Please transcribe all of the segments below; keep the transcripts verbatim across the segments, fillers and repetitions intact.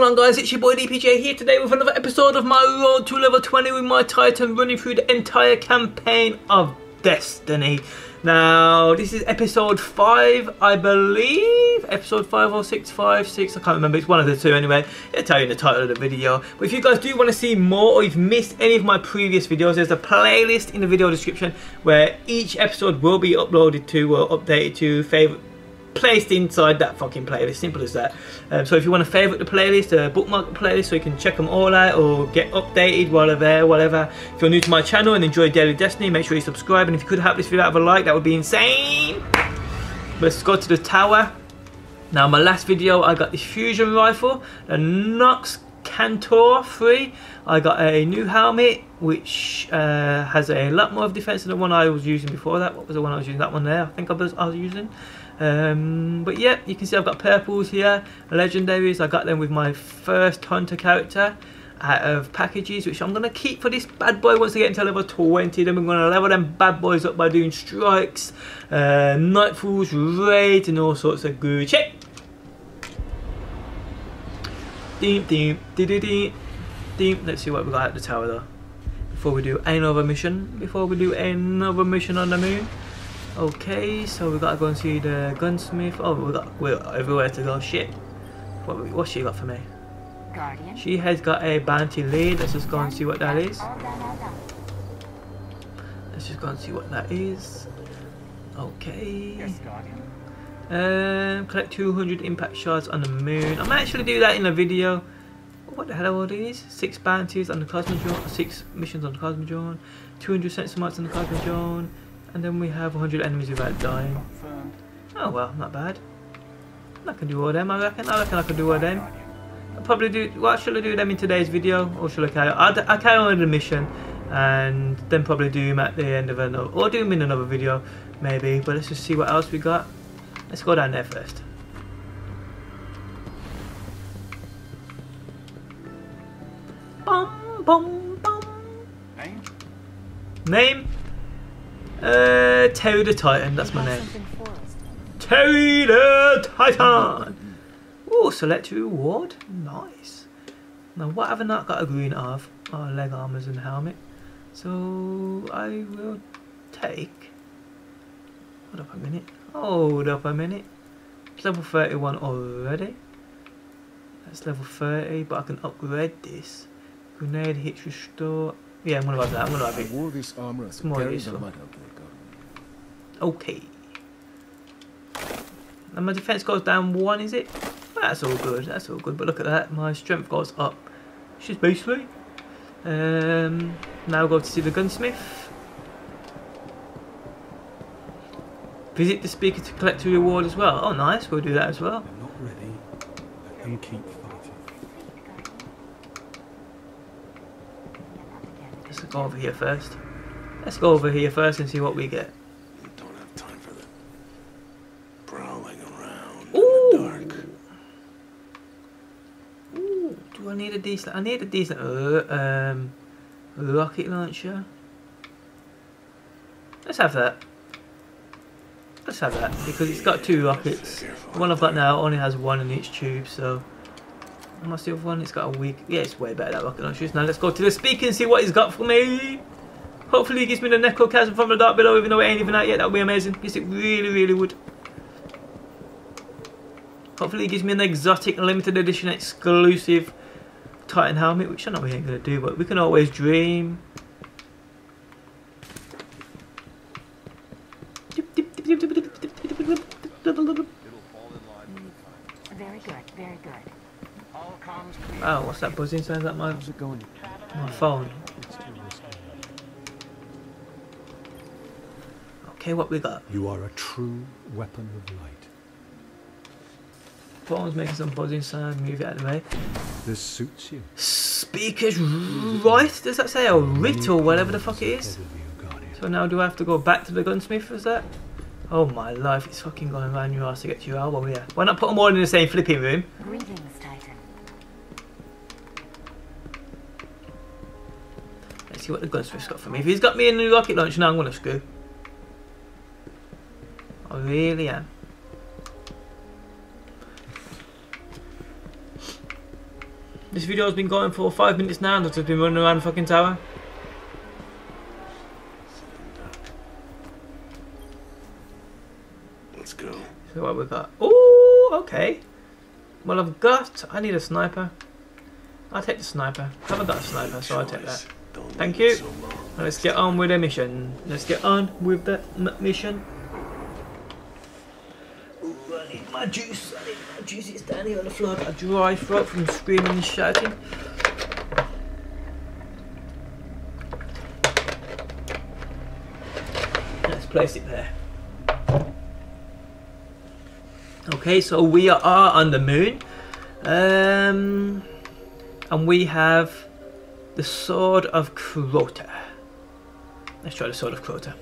going on, guys? It's your boy D P J here today with another episode of my road to level twenty with my Titan, running through the entire campaign of Destiny. Now, this is episode five, I believe. Episode five or six, five, six, I can't remember. It's one of the two anyway. It'll tell you in the title of the video. But if you guys do want to see more or you've missed any of my previous videos, there's a playlist in the video description where each episode will be uploaded to or updated to favorite. Placed inside that fucking playlist, simple as that. Um, so if you want to favourite the playlist, uh, bookmark the playlist so you can check them all out or get updated while they're there, whatever. If you're new to my channel and enjoy Daily Destiny, make sure you subscribe, and if you could help this video out with a like, that would be insane. Let's go to the tower. Now, my last video, I got this fusion rifle, the Knox Cantor three. I got a new helmet which uh, has a lot more of defense than the one I was using before that. What was the one I was using? That one there, I think I was, I was using. Um, but yeah, you can see I've got purples here, legendaries. I got them with my first hunter character out of packages, which I'm going to keep for this bad boy once I get into level twenty. Then we're going to level them bad boys up by doing strikes, uh, nightfalls, raids, and all sorts of good shit. Deem, deem, de -de -de deem. Let's see what we got at the tower though. Before we do another mission, before we do another mission on the moon. Okay, so we gotta go and see the gunsmith. Oh, we got we're everywhere to go. Shit, what what's she got for me? Guardian. She has got a bounty lead. Let's just go and see what that is. Let's just go and see what that is. Okay. Yes, Guardian. Um, collect two hundred impact shards on the moon. I might actually do that in a video. What the hell are all these? Six bounties on the Cosmodrome. Six missions on the Cosmodrome. two hundred sensor marks on the Cosmodrome. And then we have one hundred enemies without dying. Oh well, not bad. I can do all them, I reckon. I reckon I can do all them. I'll probably do... Well, should I do them in today's video? Or should I carry on? I'll carry on with the mission. And then probably do them at the end of another... Or do them in another video, maybe. But let's just see what else we got. Let's go down there first. Bum, bum, bum. Name? Name? Uh, Terry the Titan, that's my name. Terry the Titan! Ooh, select a reward. Nice. Now, what haven't I got a green of? Oh, leg armors and helmet. So, I will take... Hold up a minute. Hold up a minute. It's level thirty-one already. That's level thirty, but I can upgrade this. Grenade hits restore. Yeah, I'm gonna have that. I'm gonna have it. I wore this armor as a carry-on. Okay. And my defense goes down one, is it? Well, that's all good. That's all good. But look at that. My strength goes up. Which is basically. Um. Now go to see the gunsmith. Visit the speaker to collect a reward as well. Oh, nice. We'll do that as well. I'm not ready. I can keep. Let's go over here first. Let's go over here first and see what we get. You don't have time for the prowling around. Ooh. In the dark. Ooh. Do I need a decent? I need a decent uh, um, rocket launcher. Let's have that. Let's have that because it's got two rockets. The one I've got now only has one in each tube, so. Must have one. It's got a weak. Yeah, it's way better that rocket launcher. Now let's go to the speaker and see what he's got for me. Hopefully he gives me the Necrochasm from the Dark Below, even though it ain't even out yet. That would be amazing. Yes, it really, really would. Hopefully he gives me an exotic, limited edition, exclusive Titan helmet, which I know we ain't gonna do, but we can always dream. Very good. Very good. Oh, what's that buzzing sound? That my, my phone. Okay, what we got? You are a true weapon of light. Phone's making some buzzing sound. Move it out of the way. This suits you. Speaker's right. Does that say a writ or whatever the fuck it is? So now do I have to go back to the gunsmith? Is that? Oh my life! It's fucking going around your ass to get to your elbow here. Why not put them all in the same flipping room? Greetings, Titan. See what the gunsmith's got for me. If he's got me a new rocket launcher now, I'm gonna screw. I really am. This video has been going for five minutes now and I've just been running around the fucking tower. Let's go. So what with that? Oh, okay. Well, I've got. I need a sniper. I'll take the sniper. I haven't got a sniper, so I'll take that. Thank you. Now let's get on with the mission. Let's get on with the mission. Ooh, I need my juice. I need my juice. It's down here on the floor. Got a dry throat from screaming and shouting. Let's place it there. Okay, so we are on the moon. Um, and we have the Sword of Crota. Let's try the Sword of Crota.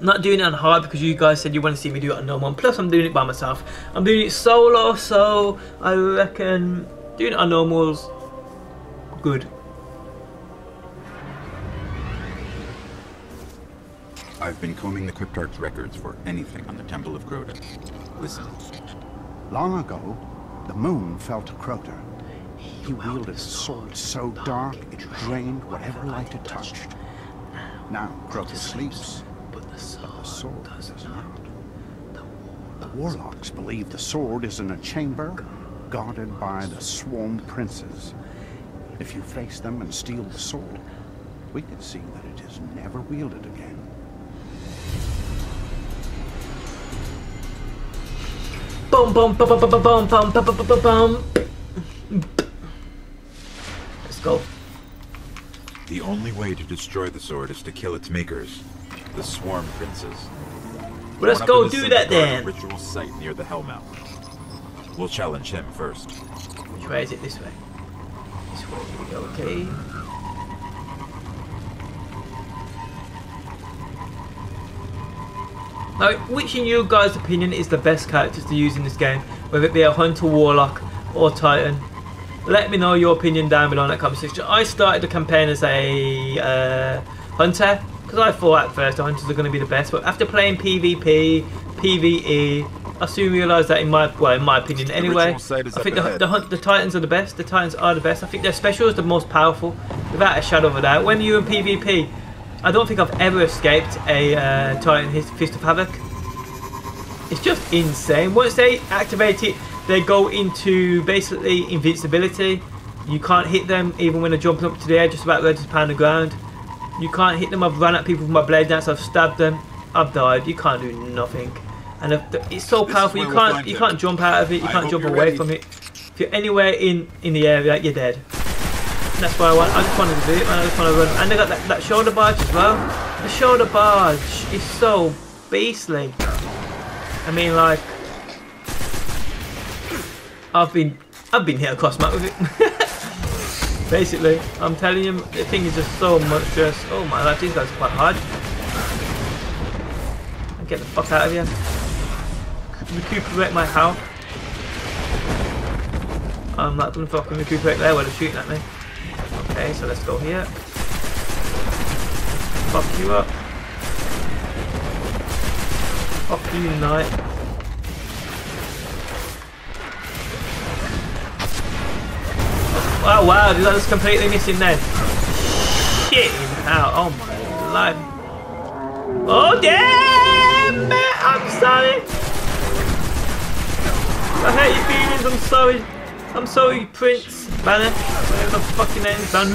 I'm not doing it on hard because you guys said you want to see me do it on normal. Plus I'm doing it by myself. I'm doing it solo, so I reckon doing it on normal's good. I've been combing the Cryptarch's records for anything on the Temple of Crota. Listen. Long ago, the moon fell to Crota. He wielded a sword so dark it drained whatever light it touched. Now Crota sleeps, but the sword does not. The warlocks believe the sword is in a chamber guarded by the swarm princes. If you face them and steal the sword, we can see that it is never wielded again. Boom! Boom! Boom! Boom! Boom! Boom! Boom! Boom! Boom! Boom! Boom! Let's go. The only way to destroy the sword is to kill its makers, the swarm princes. Well, let's go do that then. Ritual site near the Hellmount. We'll challenge him first. Which way is it? This way. This way. Okay. Now, which in you guys' opinion is the best characters to use in this game? Whether it be a hunter, warlock, or titan? Let me know your opinion down below in that comment section. I started the campaign as a uh, hunter, because I thought at first the hunters are going to be the best. But after playing PvP, PvE, I soon realised that in my, well, in my opinion anyway, I think the, the, hunt, the titans are the best. The titans are the best. I think their special is the most powerful, without a shadow of a doubt. When you're in PvP, I don't think I've ever escaped a uh, Titan Fist of Havoc. It's just insane. Once they activate it, they go into basically invincibility. You can't hit them even when they're jumping up to the air, just about ready to pound the ground. You can't hit them. I've run at people with my blade now, so I've stabbed them. I've died. You can't do nothing. And it's so powerful. You can't you can't jump out of it. You can't jump away from it. If you're anywhere in in the area, you're dead. That's why I want. I just wanted to do it, man. I just want to run. And they got that, that shoulder barge as well. The shoulder barge is so beastly. I mean, like, I've been, I've been hit across map with it. Basically, I'm telling you, the thing is just so much. Just, oh my life, these guys are quite hard. Get the fuck out of here. Recuperate my health. I'm not gonna fucking recuperate there while they're shooting at me. Okay, so let's go here. Fuck you up. Fuck you, knight. Oh wow, did I just completely miss him then? Shit out, oh my life. Oh damn it, I'm sorry. I hate your feelings, I'm sorry. I'm sorry, Prince Banner. Whatever the fucking name is, Banner.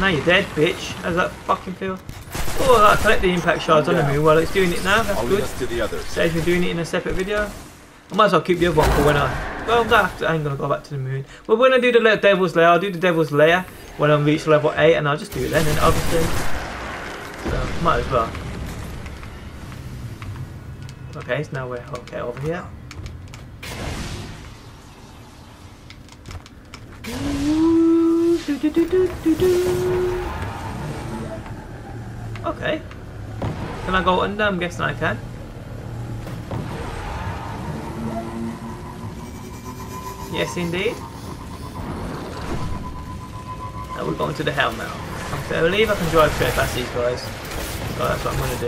Now you're dead, bitch. How's that fucking feel? Oh, that collect the impact shards on me. Well, it's doing it now. That's good. To the others. Says we're doing it in a separate video. I might as well keep the other one for when I. Well, I ain't gonna go back to the moon. But when I do the Devil's Lair, I'll do the Devil's Lair when I reach level eight, and I'll just do it then. And obviously, so might as well. Okay, so now we're okay over here. Ooh, do, do, do, do, do, do. Okay. Can I go under? I'm guessing I can. Yes, indeed. Now we're going to the hell now. I believe I can drive straight past these guys. So that's what I'm going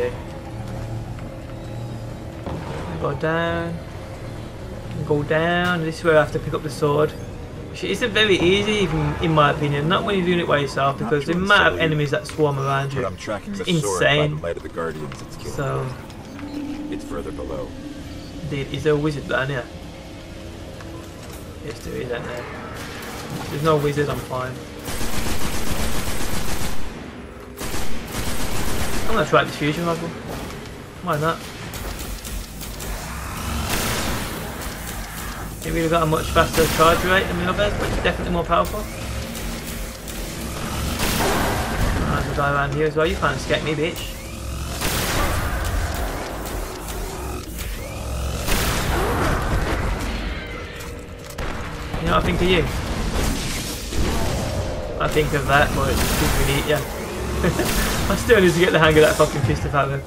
to do. Go down. can go down. This is where I have to pick up the sword, which isn't very easy, even in my opinion. Not when you're doing it by yourself, because the amount of enemies that swarm around you is insane. So it's further below. Dude, is there a wizard down here? Yes, there is, isn't there? There's no wizard, I'm fine. I'm gonna try the fusion rifle. Why not? It really got a much faster charge rate than the others, but it's definitely more powerful. Alright, I'll die around here as well. You can't escape me, bitch. You know what I think of you? I think of that, but it's because we need you. I still need to get the hang of that fucking Fist of Havoc.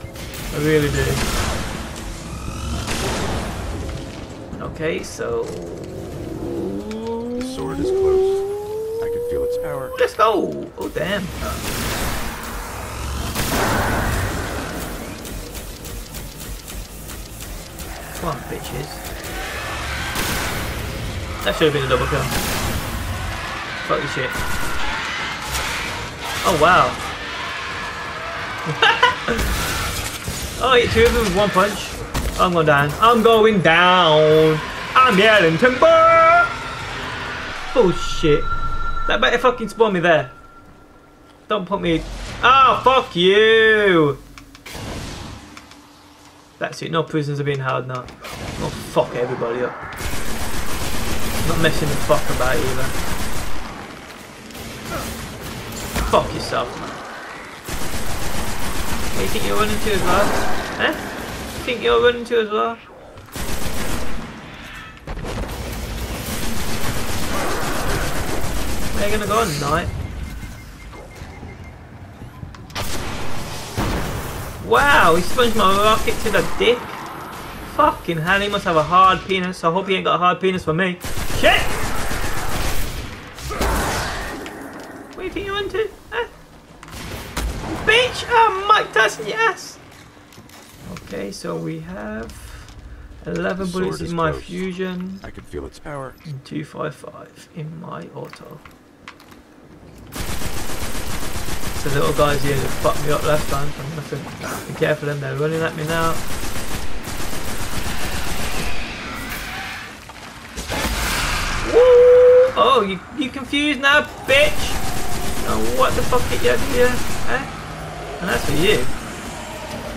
I really do. Okay, so... the sword is close. I can feel its power. Let's go! Oh, damn. Come on, bitches. That should have been a double kill. Fuck this shit. Oh wow. Oh, hit two of them with one punch. I'm going down. I'm going down. I'm yelling timber. Bullshit. That better fucking spawn me there. Don't put me. Ah, oh, fuck you. That's it. No prisoners are being held now. Oh, fuck everybody up. Not messing the fuck about either. Fuck yourself, man. What do you think you're running to as well? Eh? You think you're running to as well? Where are you gonna go on tonight? Wow, he sponged my rocket to the dick. Fucking hell, he must have a hard penis. I hope he ain't got a hard penis for me. Shit! What do you think you want to? Huh? Bitch! I'm Mike Tyson, yes! Okay, so we have eleven bullets in my close. Fusion. I can feel its power. And two five five in my auto. So little guys here that fucked me up last time. I'm gonna have to be careful of them. They're running at me now. Oh, you you confused now, bitch! Oh, what the fuck did you have here? Eh? And that's for you.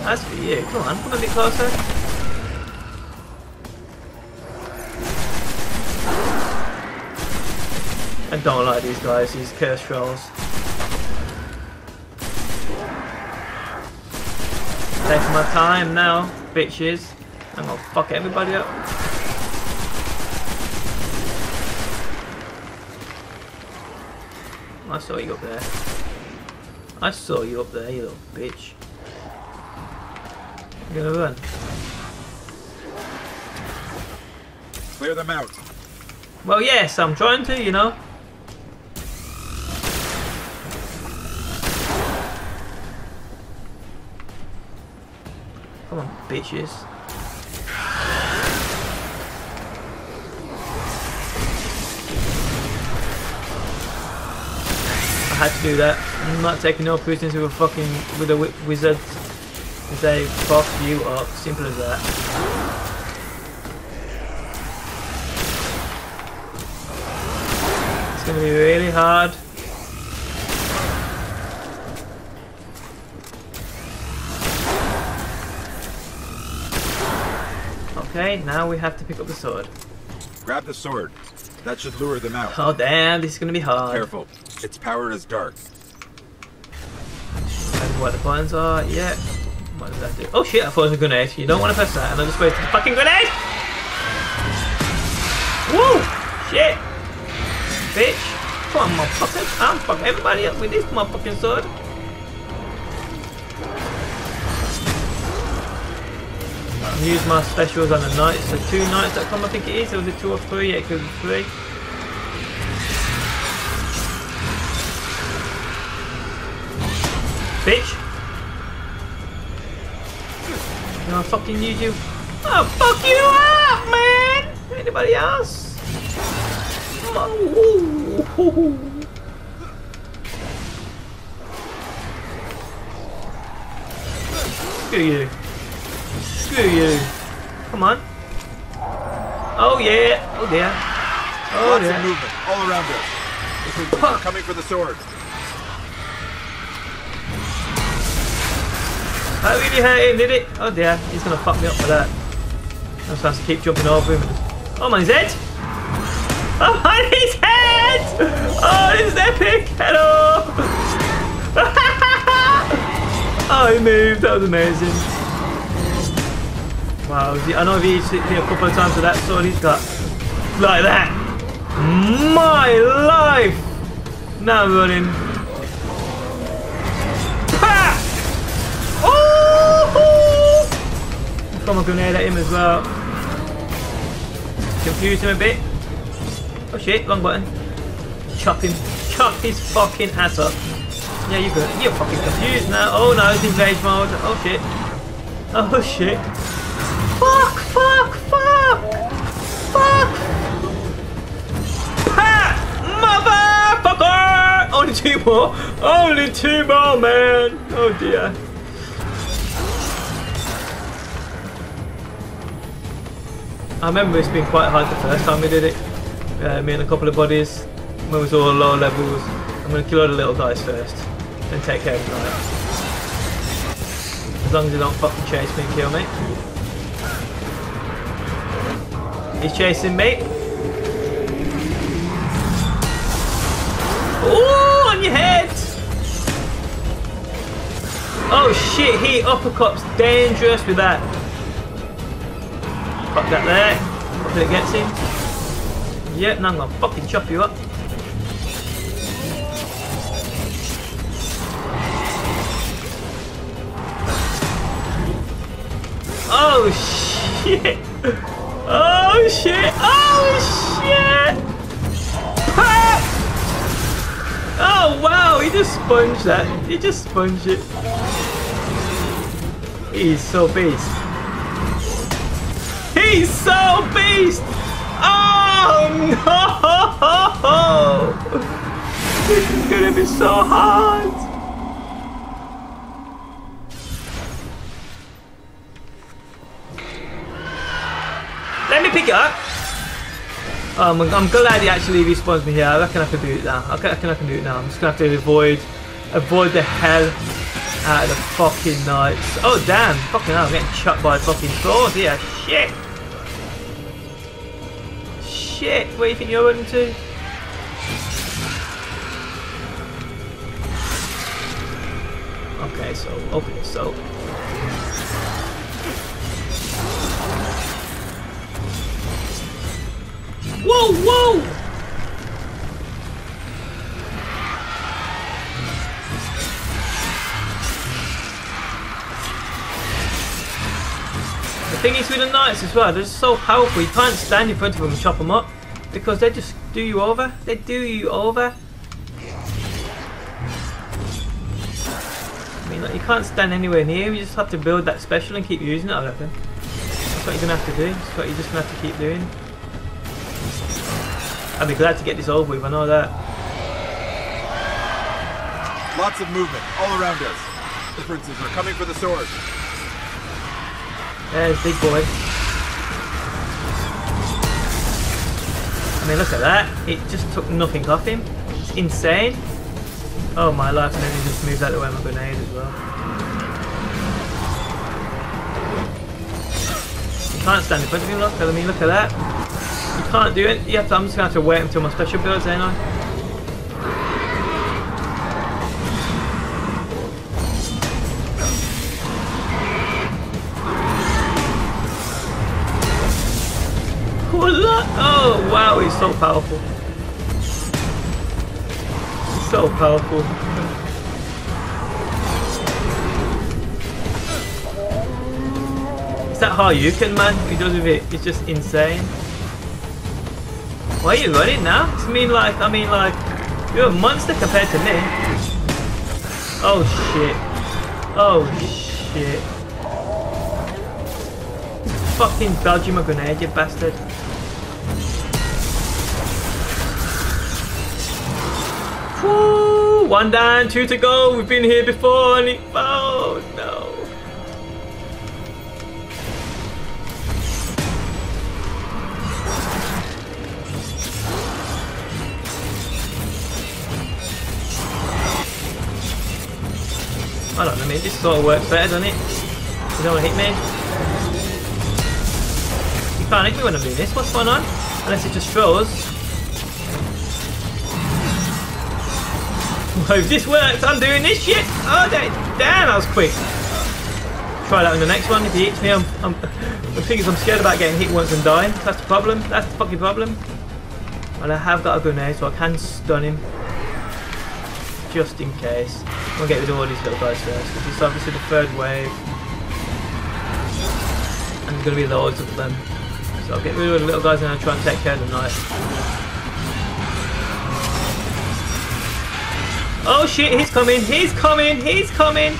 That's for you. Come on, come a bit closer. I don't like these guys, these cursed trolls. Taking my time now, bitches. I'm gonna fuck everybody up. I saw you up there. I saw you up there, you little bitch. You're gonna run. Clear them out. Well, yes, I'm trying to, you know. Come on, bitches. Had to do that. I'm not taking no prisoners with a fucking with a w wizard. And say fuck you up. Simple as that. It's gonna be really hard. Okay, now we have to pick up the sword. Grab the sword. That should lure them out. Oh damn, this is gonna be hard. Careful. Its power is dark. That's what the buttons are, yeah. What does that do? Oh shit, I thought it was a grenade. You don't want to press that, and I just wasted the fucking grenade! Woo! Shit! Bitch! Come on, motherfucker. I'm fucking everybody up with this motherfucking sword. I'll use my specials on the knights. So two knights that come, I think it is. It was a two or three, yeah, it could be three. Bitch! Can I fucking use you? I'll fuck you up, man! Anybody else? Oh. Screw you. Screw you. Come on. Oh yeah. Oh dear. Oh dear. Lots of movement all around us. This is huh. coming for the sword. That really hurt him, did it? Oh dear. He's gonna fuck me up with that. I'm supposed to keep jumping over him. Oh my head! Oh my his head! Oh, this is epic! Hello! Oh, he moved. That was amazing. Wow, I know he's hit me a couple of times with that sword he's got. Like that. My life! Now I'm running. Pa! Oh! Throw my grenade at him as well. Confuse him a bit. Oh shit, long button. Chop him. Chop his fucking ass up. Yeah, you're good. You're fucking confused now. Oh no, it's engage mode. Oh shit. Oh shit. Fuck, fuck, fuck! Fuck! Ha! Motherfucker! Only two more! Only two more, man! Oh dear. I remember it's been quite hard the first time we did it. Uh, me and a couple of buddies. When it was all low levels. I'm gonna kill all the little guys first. And take care of them. As long as they don't fucking chase me and kill me. He's chasing me. Ooh, on your head! Oh shit, he uppercuts dangerous with that. Fuck that there. Hopefully it gets him. Yep, now I'm gonna fucking chop you up. Oh shit! Oh shit! Oh shit! Pop! Oh wow! He just sponged that. He just sponged it. He's so beast. He's so beast! Oh no! This is gonna be so hard. Let me pick it up. Um, I'm glad he actually respawns me here. I reckon I can do it now. I reckon I can do it now. I'm just gonna have to avoid, avoid the hell out of the fucking knights. Oh damn! Fucking hell! I'm getting chucked by fucking swords here. Shit! Shit! Where do you think you're running to? Okay, so okay, so. Whoa, whoa! The thing is with the knights as well, they're just so powerful. You can't stand in front of them and chop them up because they just do you over. They do you over. I mean, like, you can't stand anywhere near. You just have to build that special and keep using it, I reckon. That's what you're gonna have to do. That's what you're just gonna have to keep doing. I'd be glad to get this over with, I know that. Lots of movement all around us. The princes are coming for the sword. There's big boy. I mean, look at that. It just took nothing off him. It's insane. Oh my life, and then he just moves out of the way my grenade as well. You can't stand in front of him, look. I mean, look at that. You can't do it. You have to, I'm just going to have to wait until my special builds, ain't I? Oh, wow, he's so powerful. So powerful. Is that how you can, man? He does with it. It's just insane. Why are you running now? I mean, like, I mean, like, you're a monster compared to me. Oh shit! Oh shit! Fucking dodging my grenade, you bastard! One down, two to go. We've been here before and he... Oh, no. I don't know, mate. This sort of works better, doesn't it? You don't want to hit me. You can't hit me when I'm doing this. What's going on? Unless it just throws. Well, if this works, I'm doing this shit! Oh, damn, that was quick! Try that on the next one. If he hits me, I'm, I'm... The thing is, I'm scared about getting hit once and dying. That's the problem. That's the fucking problem. And I have got a grenade, so I can stun him. Just in case. I'm gonna get rid of all these little guys first, because it's obviously the third wave. And there's gonna be loads of them. So I'll get rid of all the little guys and I'll try and take care of them like... Oh shit, he's coming, he's coming, he's coming!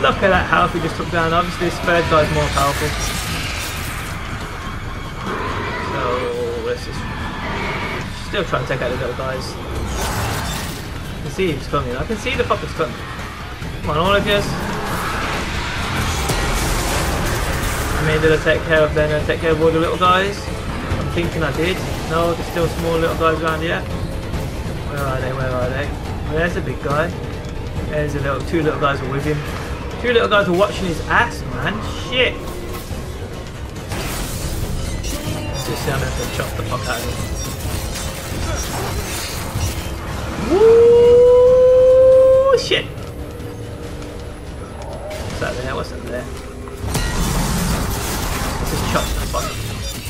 Look at that health he just took down. Obviously this third guy's more powerful. So let's just... Still trying to take out the little guys. I can see he's coming, I can see the fuckers coming. Come on, all of you. I mean, did I take care of them? Did I take care of all the little guys? I'm thinking I did. No, there's still small little guys around here. Where are they, where are they? There's a big guy. There's a little, two little guys are with him. Two little guys are watching his ass, man. Shit. Let's just see how I'm going to chop the fuck out of him. Woo! Shit. What's that there? What's that there? Let's just chop the fuck out of him.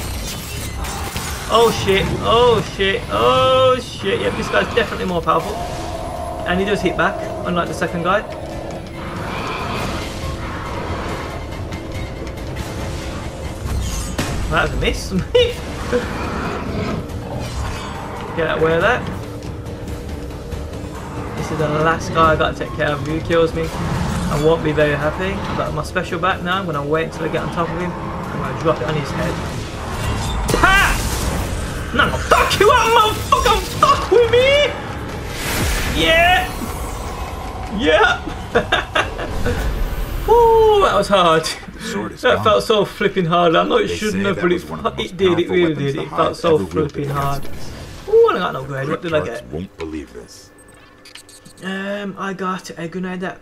Oh shit. Oh shit. Oh shit. Yep, this guy's definitely more powerful. And he does hit back, unlike the second guy. That was a miss, mate. Get out of the way of that. This is the last guy I got to take care of. If he kills me, I won't be very happy. I've got my special back now. I'm going to wait until I get on top of him. I'm going to drop it on his head. Pa! No, fuck you up, motherfucker! Fuck with me! Yeah! Yeah! Woo! That was hard. That felt so flipping hard. I know it shouldn't have, but it did. It really did. It felt so flipping hard. Ooh, I got no grenade. What did I get? Won't believe this. Um, I got a grenade that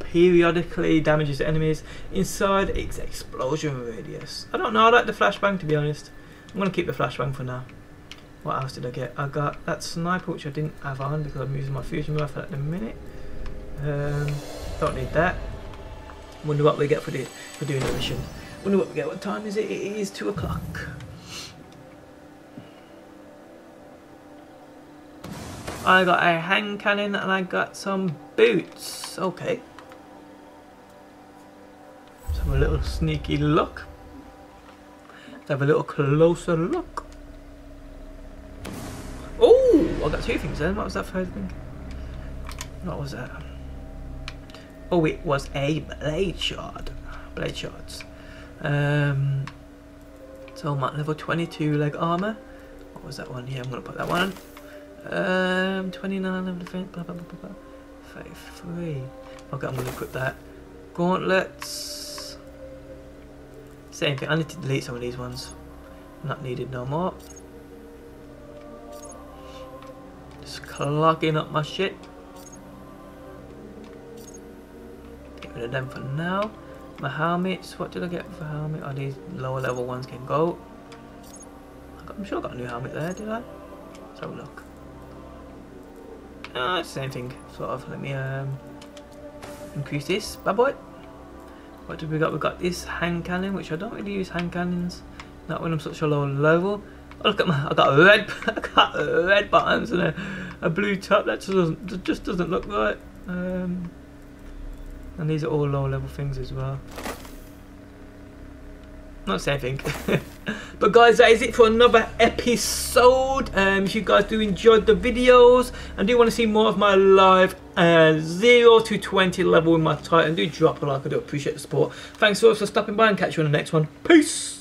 periodically damages enemies inside its explosion radius. I don't know. I like the flashbang, to be honest. I'm gonna keep the flashbang for now. What else did I get? I got that sniper, which I didn't have on because I'm using my fusion rifle at the minute. Um, don't need that. Wonder what we get for, the, for doing the mission. Wonder what we get. What time is it? It is two o'clock. I got a hand cannon and I got some boots. Okay. Let's have a little sneaky look. Let's have a little closer look. Oh, I got two things then. What was that first thing? What was that? Oh, it was a blade shard. Blade shards. Um, so my level twenty-two leg armor. What was that one? Yeah, I'm gonna put that one on. Um, twenty-nine level defense. Blah blah blah blah. thirty-three. Okay, I'm gonna equip that. Gauntlets. Same thing. I need to delete some of these ones. Not needed no more. Clogging up my shit. Get rid of them for now. My helmets, what did I get for helmet? Oh, these lower level ones can go. I'm sure I got a new helmet there, did I? Let's have a look. Ah, oh, same thing, sort of. Let me um, increase this, bad boy. What did we got? We got this hand cannon, which I don't really use hand cannons. Not when I'm such a low level. Oh, look at my, I got a red, I got a red buttons and a, a blue top. That just doesn't, that just doesn't look right. Um, and these are all low level things as well. Not the same thing. But guys, that is it for another episode. Um, if you guys do enjoy the videos and do want to see more of my live uh, zero to twenty level with my Titan, do drop a like. I do appreciate the support. Thanks so much for stopping by and catch you on the next one. Peace.